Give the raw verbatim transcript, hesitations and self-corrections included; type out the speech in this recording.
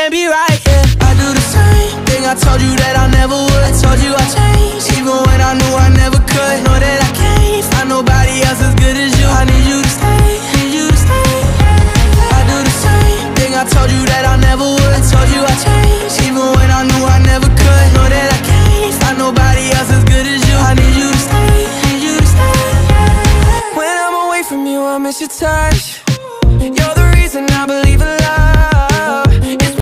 can't be right, yeah. I do the same thing I told you that I never would. I told you I changed, even when I knew I never could. Know that I can't find nobody else as good as you. I need you to stay, need you to stay. I do the same thing I told you that I never would. I told you I changed, even when I knew I never could. Know that I can't find nobody else as good as you.